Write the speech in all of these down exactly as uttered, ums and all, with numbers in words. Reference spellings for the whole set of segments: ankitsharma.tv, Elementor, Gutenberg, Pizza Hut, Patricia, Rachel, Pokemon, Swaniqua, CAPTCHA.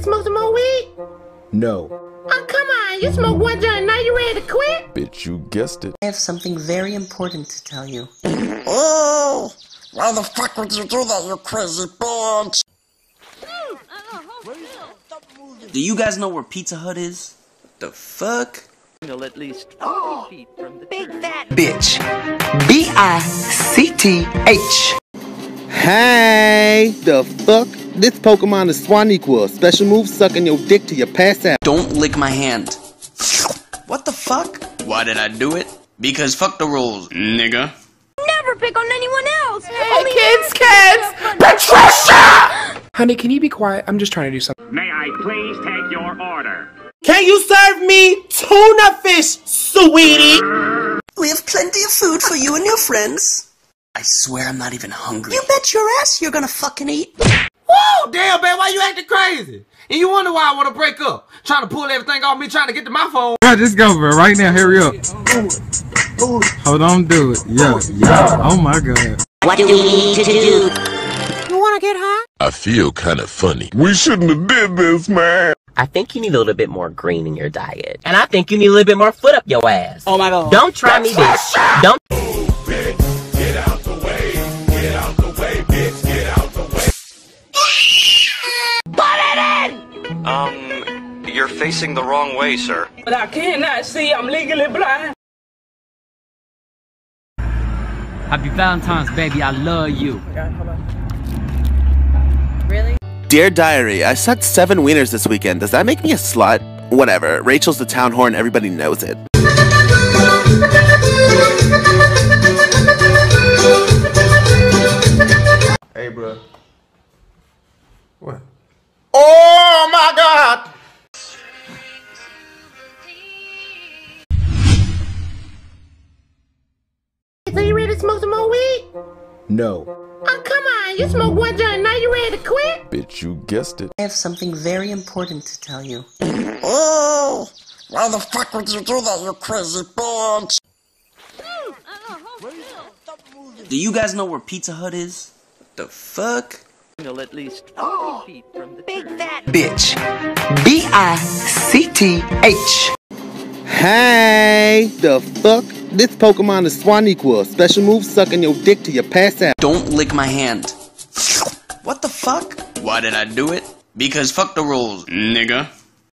to smoke some more weed? No. Oh, come on. You smoked one joint. Now you ready to quit? Bitch, you guessed it. I have something very important to tell you. Oh, why the fuck would you do that, you crazy bitch? Do you guys know where Pizza Hut is? What the fuck? At least oh, feet from the big fat bitch. B I C T H. Hey, the fuck? This Pokemon is Swaniqua. Special move, sucking your dick till you pass out. Don't lick my hand. What the fuck? Why did I do it? Because fuck the rules, nigga. Never pick on anyone else. Hey, Only kids, kids. Patricia! Honey, can you be quiet? I'm just trying to do something. May I please take your order? Can you serve me tuna fish, sweetie? We have plenty of food for you and your friends. I swear I'm not even hungry. You bet your ass you're gonna fucking eat. Whoa, damn, babe, why you acting crazy? And you wonder why I want to break up. Trying to pull everything off me, trying to get to my phone. Yeah, just go, bro, right now, hurry up. Ooh, ooh. Hold on, do it. Yeah, yeah, oh my God. What do we need to do? You wanna get high? I feel kind of funny. We shouldn't have did this, man. I think you need a little bit more green in your diet. And I think you need a little bit more foot up your ass. Oh my God. Don't try That's me, bitch. Don't. Oh, bitch. Get out the way. Get out the way, bitch. Get out the way. Put it in! Um, you're facing the wrong way, sir. But I cannot see. I'm legally blind. Happy Valentine's, baby. I love you. Oh my God, hold on. Really? Dear Diary, I sucked seven wieners this weekend. Does that make me a slut? Whatever. Rachel's the town whore and everybody knows it. Hey, bro. What? Oh my God! So you ready to smoke some more weed? No. Oh, come on, you smoked one joint, now you ready to quit? Bitch, you guessed it. I have something very important to tell you. Oh, why the fuck would you do that, you crazy bitch? Do you guys know where Pizza Hut is? What the fuck? At least oh, feet from the big fat bitch. B I C T H. Hey, the fuck? This Pokemon is Swaniqua. Special move, sucking your dick till you pass out. Don't lick my hand. What the fuck? Why did I do it? Because fuck the rules, nigga.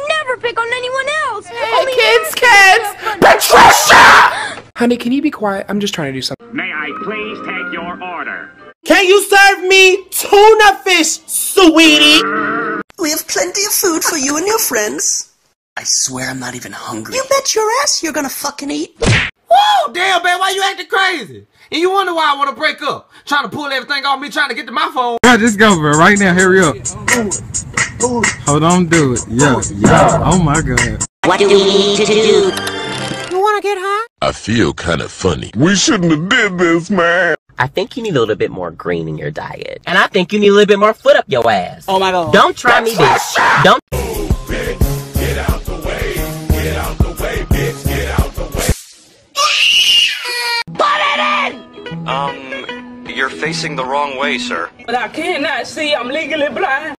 Never pick on anyone else. Hey, Only kids, kids. Patricia! Honey, can you be quiet? I'm just trying to do something. May I please take your order? Can you serve me tuna fish, sweetie? We have plenty of food for you and your friends. I swear I'm not even hungry. You bet your ass you're gonna fucking eat. Whoa, damn, babe, why you acting crazy? And you wonder why I want to break up. Trying to pull everything off me, trying to get to my phone. Yeah, just go, bro, right now, hurry up. Ooh, ooh. Hold on, do it. Yeah, yeah, oh my God. What do we need to do? You wanna get high? I feel kind of funny. We shouldn't have did this, man. I think you need a little bit more green in your diet. And I think you need a little bit more foot up your ass. Oh my God. Don't try That's me, bitch. Don't. Oh, bitch, get out the way. Get out the way, bitch. Get out the way. Um, you're facing the wrong way, sir. But I cannot see. I'm legally blind.